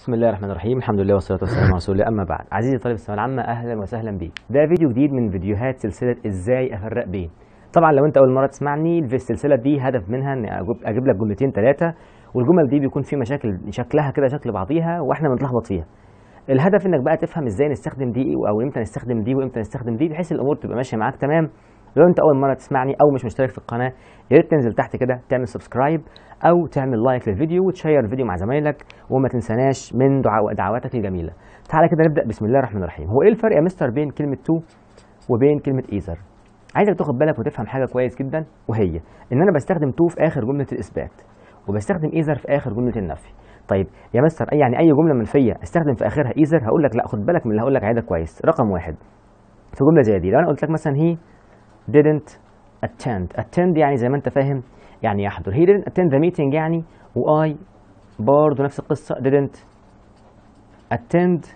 بسم الله الرحمن الرحيم، الحمد لله والصلاه والسلام على رسول الله. اما بعد، عزيزي طالب الثانويه العامه اهلا وسهلا بيك. ده فيديو جديد من فيديوهات سلسله ازاي افرق بين. طبعا لو انت اول مره تسمعني، في السلسله دي هدف منها ان اجيب لك جملتين ثلاثه، والجمل دي بيكون في مشاكل شكلها كده شكل بعضيها واحنا بنتلخبط فيها. الهدف انك بقى تفهم ازاي نستخدم دي او امتى نستخدم دي وامتى نستخدم دي، بحيث الامور تبقى ماشيه معاك تمام. لو انت اول مره تسمعني او مش مشترك في القناه، يا ريت تنزل تحت كده تعمل سبسكرايب او تعمل لايك للفيديو وتشير الفيديو مع زمايلك، وما تنساناش من دعواتك الجميله. تعالى كده نبدا. بسم الله الرحمن الرحيم. هو ايه الفرق يا مستر بين كلمه تو وبين كلمه ايزر؟ عايزك تاخد بالك وتفهم حاجه كويس جدا، وهي ان انا بستخدم تو في اخر جمله الاثبات، وبستخدم ايزر في اخر جمله النفي. طيب يا مستر اي جمله منفيه استخدم في اخرها ايزر؟ هقول لك لا، خد بالك من اللي هقول لك عليه كويس. رقم واحد، في جمله زي دي لو انا قلت لك مثلا هي didn't attend يعني زي ما انت فاهم يعني يحضر. he didn't attend the meeting يعني، و I برضه نفس القصه didn't attend.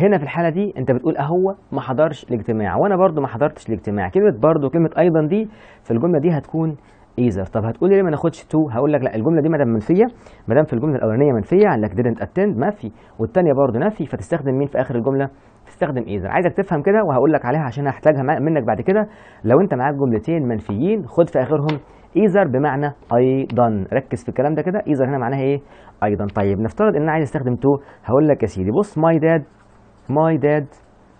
هنا في الحاله دي انت بتقول اهو ما حضرش الاجتماع، وانا برضه ما حضرتش الاجتماع. كلمه برضه وكلمه ايضا دي في الجمله دي هتكون ايزر. طب هتقول لي ليه ما ناخدش تو؟ هقول لك لا، الجمله دي ما دام منفيه، ما دام في الجمله الاولانيه منفيه عندك didn't attend منفي، والثانيه برضه نفي، فتستخدم مين في اخر الجمله؟ تستخدم ايزر. عايزك تفهم كده وهقول لك عليها عشان هحتاجها منك بعد كده. لو انت معاك جملتين منفيين خد في اخرهم ايزر بمعنى ايضا. ركز في الكلام ده كده، ايزر هنا معناها ايه؟ ايضا. طيب نفترض ان انا عايز استخدم تو، هقول لك يا سيدي بص my dad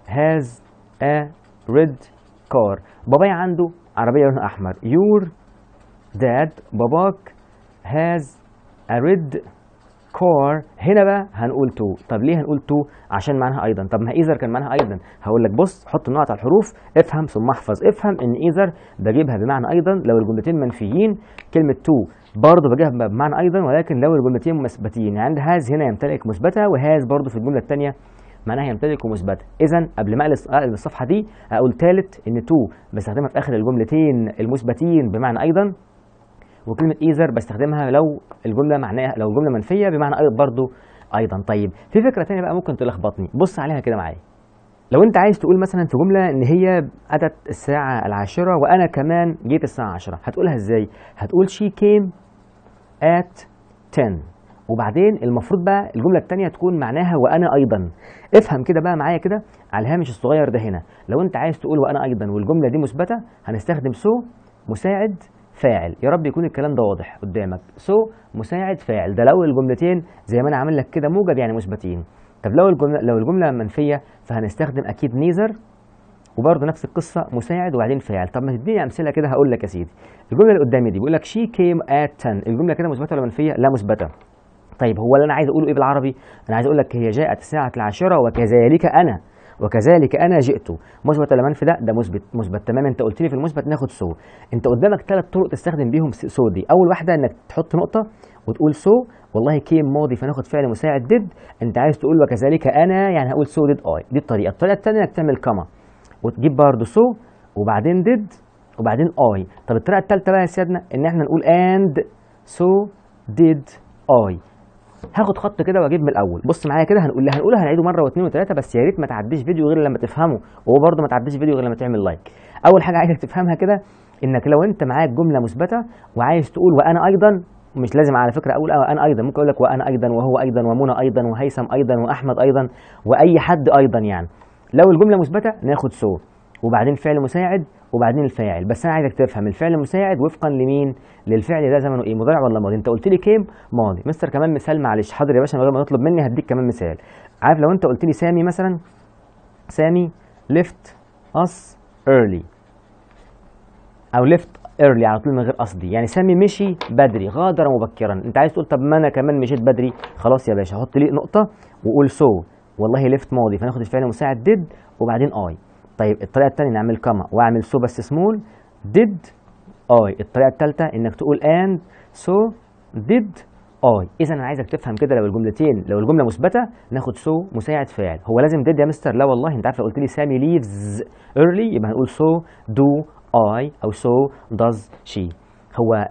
has a red car. بابايا عنده عربيه لونها احمر. your dad باباك has a red كور. هنا بقى هنقول تو. طب ليه هنقول تو؟ عشان معناها ايضا. طب ما ايزر كان معناها ايضا. هقول لك بص، حط النقط على الحروف، افهم ثم احفظ. افهم ان ايزر بجيبها بمعنى ايضا لو الجملتين منفيين، كلمه تو برضه بجيبها بمعنى ايضا ولكن لو الجملتين مثبتين. يعني عند هاز هنا يمتلك مثبته، وهاز برضه في الجمله الثانيه معناها يمتلك ومثبته. اذا قبل ما اقلب الصفحه دي اقول ثالث ان تو بستخدمها في اخر الجملتين المثبتين بمعنى ايضا، وكلمه ايزر بستخدمها لو الجمله معناها لو جمله منفيه بمعنى ايضا برضو ايضا. طيب في فكره ثانيه بقى ممكن تلخبطني، بص عليها كده معايا. لو انت عايز تقول مثلا في جمله ان هي اتت الساعه 10 وانا كمان جيت الساعه 10، هتقولها ازاي؟ هتقول she came at 10، وبعدين المفروض بقى الجمله الثانيه تكون معناها وانا ايضا. افهم كده بقى معايا كده على الهامش الصغير ده هنا. لو انت عايز تقول وانا ايضا والجمله دي مثبته هنستخدم سو مساعد فاعل. يا رب يكون الكلام ده واضح قدامك. سو مساعد فاعل ده لو الجملتين زي ما انا عامل لك كده موجب يعني مثبتين. طب لو الجمله منفيه فهنستخدم اكيد نيزر، وبرده نفس القصه مساعد وبعدين فاعل. طب ما تديني امثله كده. هقول لك يا سيدي الجمله اللي قدامي دي بيقول لك she came at 10، الجمله كده مثبته ولا منفيه؟ لا مثبته. طيب هو اللي انا عايز اقوله ايه بالعربي؟ انا عايز اقول لك هي جاءت الساعه 10 وكذلك انا جئت. مثبت ولا منفي؟ ده مثبت. مثبت تمام. انت قلت لي في المثبت ناخد سو. انت قدامك ثلاث طرق تستخدم بيهم سو دي. اول واحده انك تحط نقطه وتقول سو، والله كيم ماضي فناخد فعل مساعد ديد. انت عايز تقول وكذلك انا يعني هقول سو ديد اي. دي الطريقه. الطريقه الثانيه انك تعمل كما وتجيب برضه سو وبعدين ديد وبعدين اي. طب الطريقه الثالثه بقى يا سيادنا ان احنا نقول اند سو ديد اي. هاخد خط كده واجيب من الاول. بص معايا كده، هنقولها هنعيده مره واثنين وثلاثه، بس يا ريت ما تعديش فيديو غير لما تفهمه، وبرده ما تعديش فيديو غير لما تعمل لايك. اول حاجه عايزك تفهمها كده انك لو انت معاك جمله مثبته وعايز تقول وانا ايضا، مش لازم على فكره اقول انا ايضا، ممكن اقول لك وانا ايضا وهو ايضا ومنى ايضا وهيثم ايضا واحمد ايضا واي حد ايضا. يعني لو الجمله مثبته ناخد سو وبعدين فعل مساعد وبعدين الفاعل. بس انا عايزك تفهم الفعل المساعد وفقا لمين؟ للفعل ده زمنه ايه، مضارع ولا ماضي؟ انت قلت لي كيم ماضي. مستر كمان مثال، معلش حاضر يا باشا من غير ما تطلب مني هديك كمان مثال. عارف لو انت قلت لي سامي مثلا، سامي left us early او left early على طول من غير قصدي، يعني سامي مشي بدري غادر مبكرا. انت عايز تقول طب ما انا كمان مشيت بدري، خلاص يا باشا حط لي نقطه وقول سو، والله left ماضي فناخد الفعل المساعد did وبعدين اي. طيب الطريقه الثانيه نعمل كما واعمل سو بس سمول ديد اي. الطريقه الثالثه انك تقول اند سو ديد اي. اذا انا عايزك تفهم كده لو الجمله مثبته ناخد سو مساعد فاعل. هو لازم ديد يا مستر؟ لا والله. انت عارف لو قلت لي سامي ليفز ايرلي يبقى هنقول سو دو اي او سو داز شي.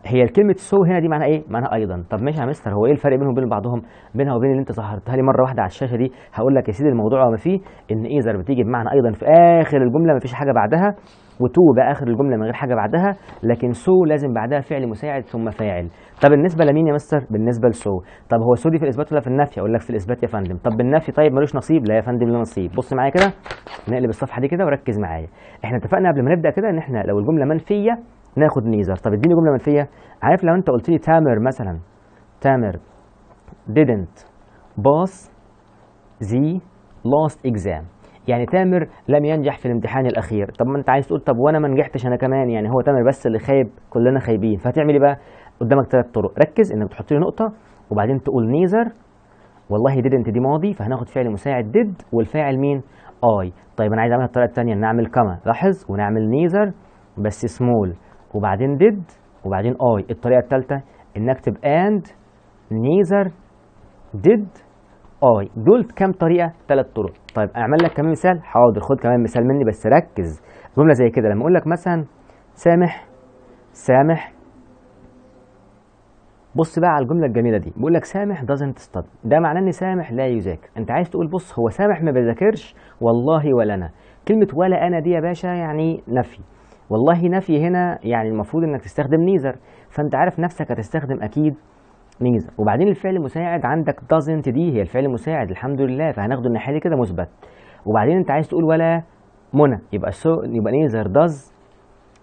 هي الكلمه سو هنا دي معناها ايه؟ معناها ايضا. طب ماشي يا مستر، هو ايه الفرق بينهم وبين بعضهم، بينها وبين اللي انت ظهرتها لي مره واحده على الشاشه دي؟ هقول لك يا سيدي الموضوع وما فيه ان ايزر بتيجي بمعنى ايضا في اخر الجمله، مفيش حاجه بعدها، وتو بقى اخر الجمله من غير حاجه بعدها، لكن سو لازم بعدها فعل مساعد ثم فاعل. طب بالنسبه لمين يا مستر؟ بالنسبه لسو. طب هو سو دي في الاثبات ولا في النفي؟ اقول لك في الاثبات يا فندم. طب بالنفي طيب ملوش نصيب؟ لا يا فندم له نصيب. بص معايا كده، نقلب الصفحه دي كده وركز معايا. احنا اتفقنا قبل ما نبدا كده ان احنا لو الجمله منفيه ناخد نيزر. طب اديني جمله منفيه. عارف لو انت قلت لي تامر مثلا، تامر didn't pass the last exam، يعني تامر لم ينجح في الامتحان الاخير. طب ما انت عايز تقول طب وانا ما نجحتش انا كمان، يعني هو تامر بس اللي خايب كلنا خايبين. فهتعمل ايه بقى؟ قدامك ثلاث طرق. ركز انك تحط لي نقطه وبعدين تقول نيزر. والله didn't دي ماضي فهناخد فعل مساعد did والفاعل مين؟ اي. طيب انا عايز اعملها بالطريقه الثانيه، نعمل كما لاحظ ونعمل نيزر بس سمول وبعدين did وبعدين اي. الطريقه الثالثه ان اكتب and neither did اي. دول كام طريقه؟ ثلاث طرق. طيب اعمل لك كمان مثال. حاضر خد كمان مثال مني بس ركز. جمله زي كده لما اقول لك مثلا سامح سامح، بص بقى على الجمله الجميله دي. بقول لك سامح doesn't study، ده معناه ان سامح لا يذاكر. انت عايز تقول بص هو سامح ما بيذاكرش والله ولا انا. كلمه ولا انا دي يا باشا يعني نفي، والله نفي هنا يعني المفروض انك تستخدم نيزر، فانت عارف نفسك هتستخدم اكيد نيزر. وبعدين الفعل المساعد عندك doesn't دي هي الفعل المساعد الحمد لله، فهناخده الناحيه دي كده مثبت. وبعدين انت عايز تقول ولا منى، يبقى سو يبقى نيزر does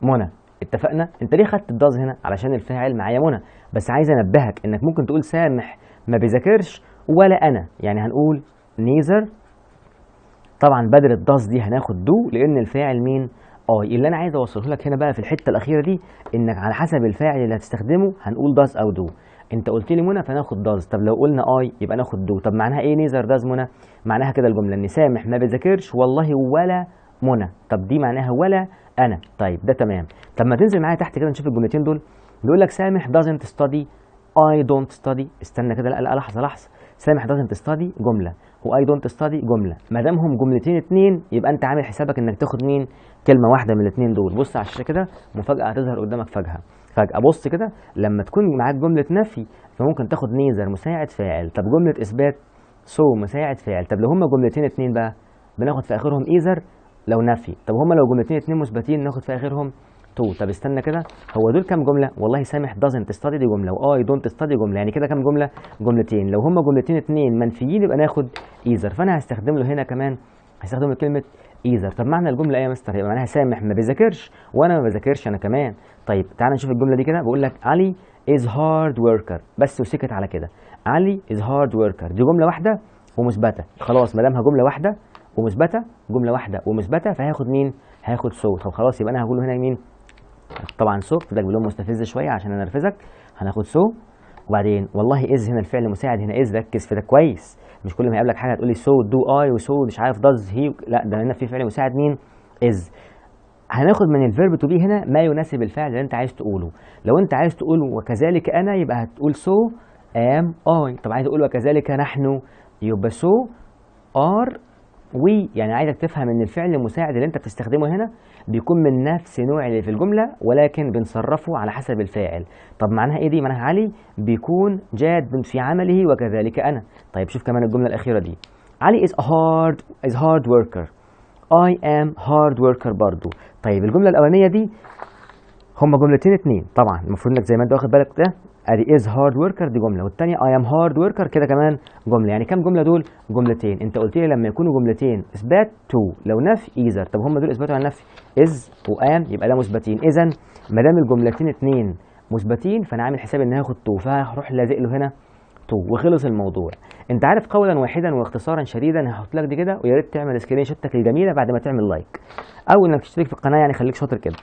منى. اتفقنا؟ انت ليه خدت الداز هنا؟ علشان الفاعل معايا منى، بس عايز انبهك انك ممكن تقول سامح ما بيذاكرش ولا انا، يعني هنقول نيزر. طبعا بدل الداز دي هناخد دو لان الفاعل مين؟ اي. اللي انا عايز اوصله لك هنا بقى في الحته الاخيره دي انك على حسب الفاعل اللي هتستخدمه هنقول داز او دو. انت قلت لي منى فناخد داز، طب لو قلنا اي يبقى ناخد دو. طب معناها ايه نيزر داز منى؟ معناها كده الجمله ان سامح ما بيذاكرش والله ولا منى. طب دي معناها ولا انا. طيب ده تمام. طب ما تنزل معايا تحت كده نشوف الجملتين دول. بيقول لك سامح doesn't study I don't study. استنى كده، لا لحظه لحظه، سامح doesn't study جمله واي دونت study جمله. ما دامهم جملتين اتنين يبقى انت عامل حسابك انك تاخد مين؟ كلمه واحده من الاتنين دول. بص على الشاشه كده، مفاجاه هتظهر قدامك فجاه. بص كده لما تكون معاك جمله نفي فممكن تاخد نيزر مساعد فاعل. طب جمله اثبات سو مساعد فاعل. طب لو هما جملتين اتنين بقى بناخد في اخرهم ايزر لو نفي. طب هما لو جملتين اتنين مثبتين ناخد في اخرهم تو. طب استنى كده، هو دول كام جمله؟ والله سامح doesn't study دي جمله واي دونت study جمله، يعني كده كام جمله؟ جملتين. لو هما جملتين اتنين منفيين يبقى ناخد ايزر، فانا هستخدم له هنا كمان هستخدم له كلمه ايزر. طب معنى الجمله ايه يا مستر؟ يبقى معناها سامح ما بيذاكرش وانا ما بذاكرش انا كمان. طيب تعال نشوف الجمله دي كده. بقول لك علي is hard worker بس وسكت على كده. علي is hard worker دي جمله واحده ومثبته، خلاص ما دامها جمله واحده ومثبته فهاخد مين؟ هاخد سو. طب خلاص يبقى انا هقول هنا مين؟ طبعا سو. فضلك بلون مستفز شويه عشان انرفزك، هناخد سو. وبعدين والله از هنا الفعل المساعد هنا از، ركز في ده كويس، مش كل ما يقابلك حاجه هتقول لي سو دو اي وسو مش عارف داز هي، لا ده هنا في فعل مساعد مين؟ از. هناخد من الفيرب تو بي هنا ما يناسب الفعل اللي انت عايز تقوله. لو انت عايز تقول وكذلك انا يبقى هتقول سو ام اي. طب عايز اقول وكذلك نحن يبقى سو ار وي. يعني عايزك تفهم ان الفعل المساعد اللي انت بتستخدمه هنا بيكون من نفس نوع اللي في الجمله ولكن بنصرفه على حسب الفاعل. طب معناها ايه دي؟ معناها علي بيكون جاد في عمله وكذلك انا. طيب شوف كمان الجمله الاخيره دي. علي is hard worker I am hard worker برضو. طيب الجمله الاولانيه دي هما جملتين اتنين، طبعا المفروض انك زي ما انت واخد بالك ده ادي از هارد وركر دي جمله، والثانيه اي ام هارد وركر كده كمان جمله. يعني كام جمله دول؟ جملتين. انت قلت لي لما يكونوا جملتين اثبات تو، لو نفي ايزر. طب هم دول اثباتوا على النفي از وان، يبقى لا مثبتين. اذا ما دام الجملتين اتنين مثبتين فانا عامل حساب ان هاخد تو، فهروح لازق له هنا تو وخلص الموضوع. انت عارف قولا واحدا واختصارا شديدا، هحط لك دي كده ويا ريت تعمل سكرين شوتك الجميله بعد ما تعمل لايك او انك تشترك في القناه، يعني خليك شاطر كده.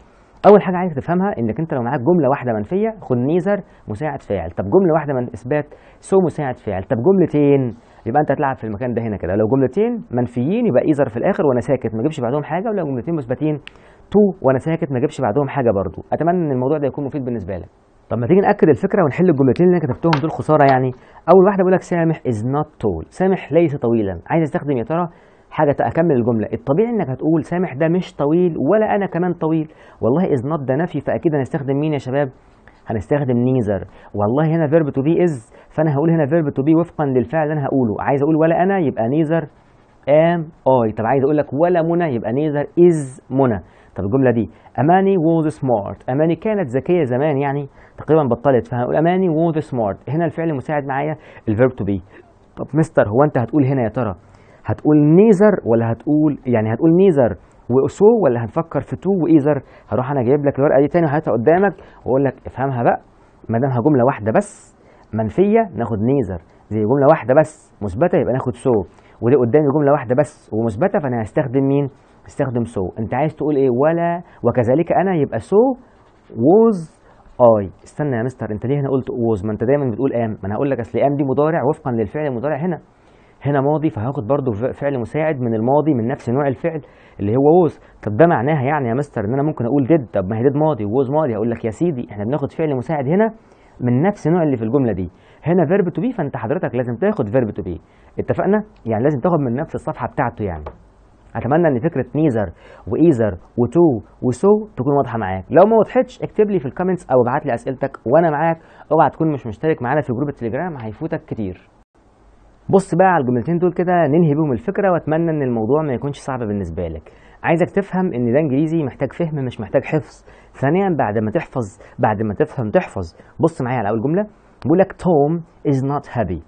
اول حاجه عايزك تفهمها انك انت لو معاك جمله واحده منفيه خد نيزر مساعد فاعل. طب جمله واحده من اثبات سو مساعد فاعل. طب جملتين يبقى انت هتلعب في المكان ده هنا كده. لو جملتين منفيين يبقى ايزر في الاخر وانا ساكت ما اجيبش بعدهم حاجه، ولو جملتين مثبتين تو وانا ساكت ما اجيبش بعدهم حاجه برضو. اتمنى ان الموضوع ده يكون مفيد بالنسبه لك. طب ما تيجي ناكد الفكره ونحل الجملتين اللي انا كتبتهم دول خساره. يعني اول واحده بقول لك سامح از نوت تول، سامح ليس طويلا. عايز استخدم يا ترى حاجه اكمل الجمله. الطبيعي انك هتقول سامح ده مش طويل ولا انا كمان طويل. والله از نوت ده نفي فاكيد هنستخدم مين يا شباب؟ هنستخدم نيزر. والله هنا فيرب تو بي از، فانا هقول هنا فيرب تو بي وفقا للفعل اللي انا هقوله. عايز اقول ولا انا يبقى نيزر ام اي. طب عايز اقول لك ولا منى يبقى نيزر از منى. طب الجمله دي اماني was smart، اماني كانت ذكيه زمان، يعني تقريبا بطلت، فهنقول اماني was smart. هنا الفعل المساعد معايا الفيرب تو بي. طب مستر هو انت هتقول هنا يا ترى هتقول نيذر ولا هتقول يعني هتقول نيذر وسو ولا هتفكر في تو وايذر؟ هروح انا جايب لك الورقه دي تاني وهاتها قدامك واقول لك افهمها بقى، ما دامها جمله واحده بس منفيه ناخد نيذر، زي جمله واحده بس مثبته يبقى ناخد سو، ودي قدامي جمله واحده بس ومثبته فانا هستخدم مين؟ استخدم سو. انت عايز تقول ايه؟ ولا وكذلك انا، يبقى سو ووز اي. استنى يا مستر انت ليه هنا قلت ووز؟ ما انت دايما بتقول ام، ما انا هقول لك اصل ام دي مضارع وفقا للفعل المضارع هنا ماضي، فهاخد برضو فعل مساعد من الماضي من نفس نوع الفعل اللي هو ووز. طب ده معناها يعني يا مستر ان انا ممكن اقول ديد، طب ما هي ديد ماضي ووز ماضي، هقول لك يا سيدي احنا بناخد فعل مساعد هنا من نفس نوع اللي في الجمله دي، هنا فيرب تو بي فانت حضرتك لازم تاخد فيرب تو بي، اتفقنا؟ يعني لازم تاخد من نفس الصفحه بتاعته. يعني اتمنى ان فكره نيذر وايذر وتو وسو تكون واضحه معاك، لو ما وضحتش اكتب لي في الكومنتس او ابعت لي اسئلتك وانا معاك. اوعى تكون مش مشترك معانا في جروب التليجرام، هيفوتك كتير. بص بقى على الجملتين دول كده ننهي بهم الفكره، واتمنى ان الموضوع ما يكونش صعب بالنسبه لك. عايزك تفهم ان ده انجليزي محتاج فهم مش محتاج حفظ. ثانيا بعد ما تفهم تحفظ. بص معايا على اول جمله بقول لك توم از نوت هابي.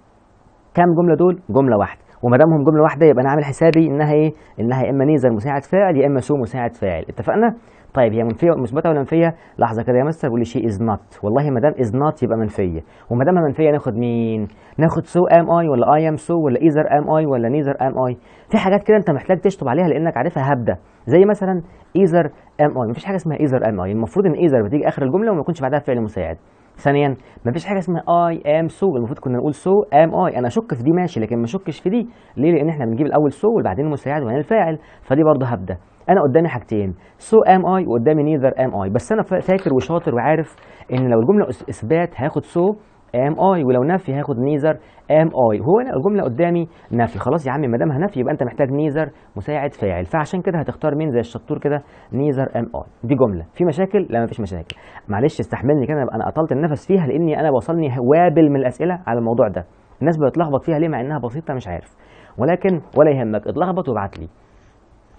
كام جمله دول؟ جمله واحده، وما دامهم جمله واحده يبقى انا عامل حسابي انها ايه؟ انها يا اما نيذر مساعد فاعل يا اما سو مساعد فاعل، اتفقنا؟ طيب هي منفيه مثبته ولا منفيه؟ لحظه كده يا مستر بيقول لي شي از نوت، والله ما دام از نوت يبقى منفيه، وما دامها منفيه ناخد مين؟ ناخد سو ام اي ولا اي ام سو ولا ايذر ام اي ولا نيذر ام اي؟ في حاجات كده انت محتاج تشطب عليها لانك عارفها هبده، زي مثلا ايذر ام اي، مفيش حاجه اسمها ايذر ام اي، المفروض ان ايذر بتيجي اخر الجمله وما يكونش بعدها فعل مساعد. ثانيا مفيش حاجه اسمها اي ام سو، المفروض كنا نقول سو ام اي. انا اشك في دي ماشي، لكن ما اشكش في دي ليه؟ لان احنا بنجيب الاول سو وبعدين المساعد وبعدين الفاعل، فدي برضه هبده. انا قدامي حاجتين سو ام اي وقدامي نيذر ام اي، بس انا فاكر وشاطر وعارف ان لو الجمله اثبات هاخد سو ام اي، ولو نفي هاخد نيذر ام اي. هو انا الجمله قدامي نفي، خلاص يا عمي ما دامها نفي يبقى انت محتاج نيذر مساعد فاعل، فعشان كده هتختار مين زي الشطور كده؟ نيذر ام اي. دي جمله في مشاكل؟ لا مفيش مشاكل، معلش استحملني كده انا قطلت النفس فيها لاني انا وصلني وابل من الاسئله على الموضوع ده، الناس بتتلخبط فيها ليه مع انها بسيطه مش عارف، ولكن ولا يهمك اتلخبط وابعت لي.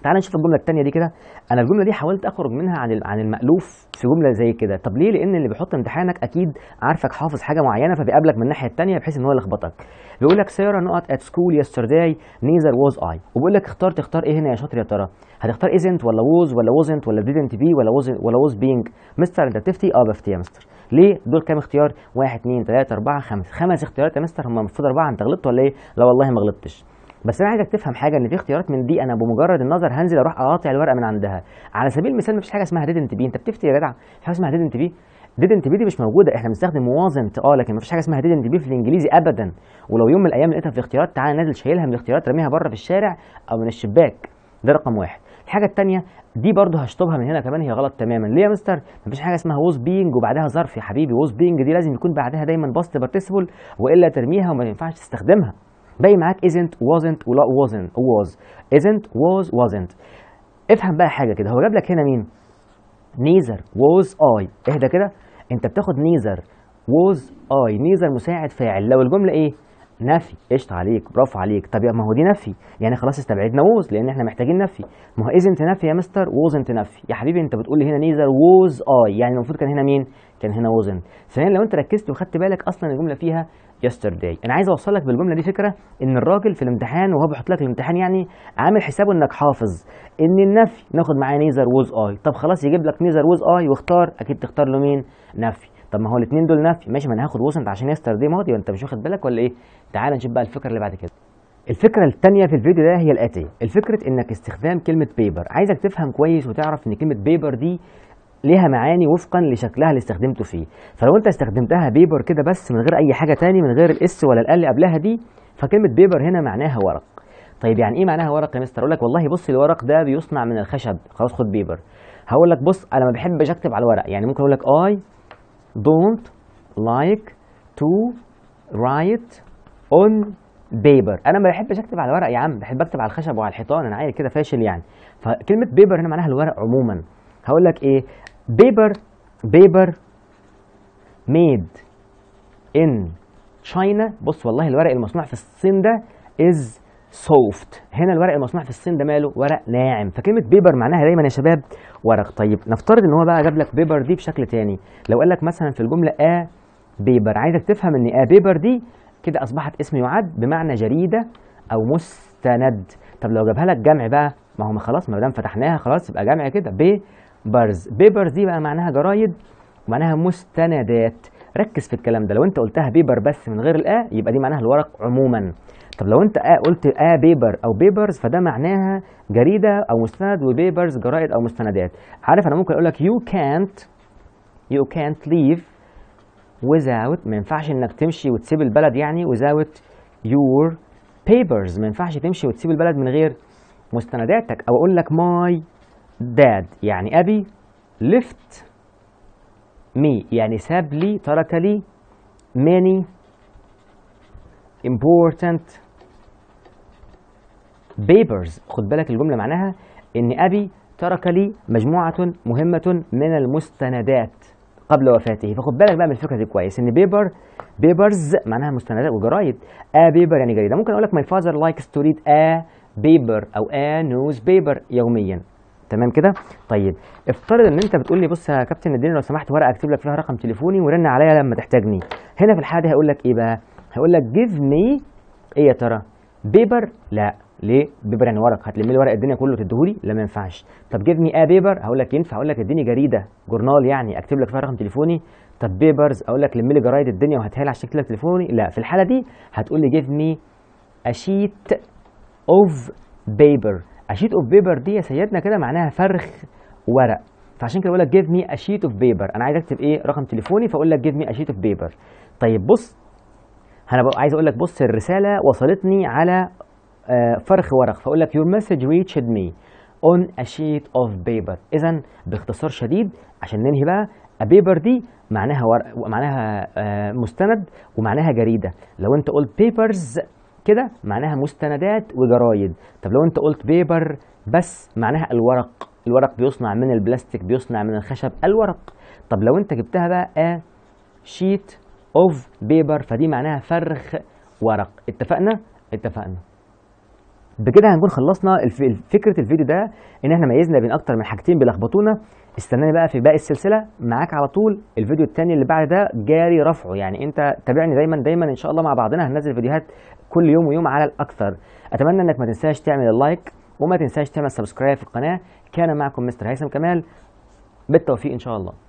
تعال نشوف الجمله الثانيه دي كده، انا الجمله دي حاولت اخرج منها عن المألوف في جمله زي كده. طب ليه؟ لان اللي بيحط امتحانك اكيد عارفك حافظ حاجه معينه فبيقابلك من الناحيه الثانيه بحيث ان هو يلخبطك. بيقول لك ساره نقط ات سكول yesterday neither was I، وبيقول لك اختار، تختار ايه هنا يا شاطر يا ترى؟ هتختار isn't ولا was ولا wasn't ولا didn't be ولا was being؟ مستر انت بتفتي؟ اه بفتي يا مستر. ليه؟ دول كام اختيار؟ 1 2 3 4 5، 5 اختيارات يا مستر، هم المفروض 4، انت غلطت ولا ايه؟ لا والله ما غلطتش، بس انا عايزك تفهم حاجه ان في اختيارات من دي انا بمجرد النظر هنزل اروح اقاطع الورقه من عندها. على سبيل المثال مفيش حاجه اسمها didn't be، انت بتفتي يا جدع، في حاجه اسمها didn't be؟ didn't be دي مش موجوده، احنا بنستخدم wasn't لكن مفيش حاجه اسمها didn't be في الانجليزي ابدا. ولو يوم من الايام لقيتها في الاختيارات تعالى نازل شايلها من الاختيارات رميها بره في الشارع او من الشباك. ده رقم واحد. الحاجه الثانيه دي برضه هشطبها من هنا كمان، هي غلط تماما. ليه يا مستر؟ مفيش حاجه اسمها was being وبعدها ظرف يا حبيبي، was being دي لازم يكون بعدها دايما past participle والا ترميها وما ينفعش تستخدمها. باقي معاك isn't wasn't ولا wasn't was، isn't was wasn't. افهم بقى حاجه كده، هو جاب لك هنا مين؟ neither was I. اهدى كده، انت بتاخد neither was I، neither مساعد فاعل لو الجمله ايه؟ نفي. قشطه عليك، برافو عليك. طب ما هو دي نفي يعني خلاص استبعدنا was لان احنا محتاجين نفي، ما هو isn't نفي يا مستر wasn't نفي. يا حبيبي انت بتقول لي هنا neither was I، يعني المفروض كان هنا مين؟ كان هنا wasn't. ثانيا لو انت ركزت وخدت بالك اصلا الجمله فيها yesterday. انا عايز اوصل لك بالجمله دي فكره ان الراجل في الامتحان وهو بيحط لك الامتحان يعني عامل حسابه انك حافظ ان النفي ناخد معاه نيذر was I. طب خلاص يجيب لك نيذر was I واختار، اكيد تختار له مين؟ نفي. طب ما هو الاثنين دول نفي، ماشي ما انا هاخد wasn't عشان yesterday ماضي، وانت مش واخد بالك ولا ايه؟ تعال نشوف بقى الفكره اللي بعد كده. الفكره الثانيه في الفيديو ده هي الاتيه، الفكره انك استخدام كلمه paper. عايزك تفهم كويس وتعرف ان كلمه paper دي ليها معاني وفقا لشكلها اللي استخدمته فيه، فلو انت استخدمتها بيبر كده بس من غير اي حاجه تاني من غير الاس ولا الال اللي قبلها دي، فكلمه بيبر هنا معناها ورق. طيب يعني ايه معناها ورق يا مستر؟ اقول لك والله بص الورق ده بيصنع من الخشب، خلاص خد بيبر. هقول لك بص انا ما بحبش اكتب على الورق، يعني ممكن اقول لك I don't like to write on paper. انا ما بحبش اكتب على الورق يا عم، بحب اكتب على الخشب وعلى الحيطان، انا عيل كده فاشل يعني. فكلمه بيبر هنا معناها الورق عموما. هقول لك ايه؟ paper made in China. بص والله الورق المصنوع في الصين ده is soft. هنا الورق المصنوع في الصين ده ماله؟ ورق ناعم. فكلمه بيبر معناها دايما يا شباب ورق. طيب نفترض ان هو بقى جاب لك بيبر دي بشكل تاني. لو قال لك مثلا في الجمله ا بيبر، عايزك تفهم ان ا بيبر دي كده اصبحت اسم يعد بمعنى جريده او مستند. طب لو جابها لك جمع بقى، ما هو ما خلاص ما دام فتحناها خلاص يبقى جمع كده بيبرز. بيبرز دي بقى معناها جرايد ومعناها مستندات. ركز في الكلام ده، لو انت قلتها بيبر بس من غير الا يبقى دي معناها الورق عموما. طب لو انت قلت بيبر او بيبرز فده معناها جريده او مستند، وبيبرز جرائد او مستندات. عارف انا ممكن اقول لك you can't leave without، ما ينفعش انك تمشي وتسيب البلد يعني without your papers، ما ينفعش تمشي وتسيب البلد من غير مستنداتك. او اقول لك my dad يعني ابي left me يعني ساب لي، ترك لي many important papers. خد بالك الجملة معناها إن أبي ترك لي مجموعة مهمة من المستندات قبل وفاته. فخد بالك بقى من الفكرة دي كويس، إن papers معناها مستندات وجرايد. A paper يعني جريدة. ممكن أقول لك my father likes to read a paper أو a newspaper يوميا. تمام كده؟ طيب افترض ان انت بتقول لي بص يا كابتن اديني لو سمحت ورقه اكتب لك فيها رقم تليفوني ورن عليا لما تحتاجني. هنا في الحاله هقول لك ايه بقى؟ هقول لك give me ايه يا ترى؟ بيبر؟ لا، ليه؟ بيبر يعني ورق، هتلم لي ورق الدنيا كله تديهولي؟ لا ما ينفعش. طب give me a paper؟ هقول لك ينفع، هقول لك اديني جريده جورنال يعني اكتب لك فيها رقم تليفوني. طب بيبرز؟ اقول لك لم لي جرايد الدنيا وهاتها لي عشان اكتب لك تليفوني؟ لا، في الحاله دي هتقول لي give me a sheet of paper. A sheet of paper دي يا سيدنا كده معناها فرخ ورق، فعشان كده بقول لك give me a sheet of paper. انا عايز اكتب ايه؟ رقم تليفوني، فاقول لك give me a sheet of paper. طيب بص انا عايز اقول لك بص الرساله وصلتني على فرخ ورق، فاقول لك your message reached me on a sheet of paper. اذا باختصار شديد عشان ننهي بقى، a paper دي معناها ورق ومعناها مستند ومعناها جريده. لو انت قلت papers كده معناها مستندات وجرايد. طب لو انت قلت بيبر بس معناها الورق، الورق بيصنع من البلاستيك، بيصنع من الخشب، الورق. طب لو انت جبتها بقى شيت اوف بيبر فدي معناها فرخ ورق. اتفقنا؟ اتفقنا. بكده هنكون خلصنا فكره الفيديو ده، ان احنا ميزنا بين اكتر من حاجتين بيلخبطونا. استناني بقى في باقي السلسله معاك على طول. الفيديو الثاني اللي بعد ده جاري رفعه، يعني انت تابعني دايما ان شاء الله، مع بعضنا هننزل فيديوهات كل يوم ويوم على الاكثر. اتمنى انك ما تنساش تعمل اللايك وما تنساش تعمل سبسكرايب في القناه. كان معكم مستر هيثم كمال، بالتوفيق ان شاء الله.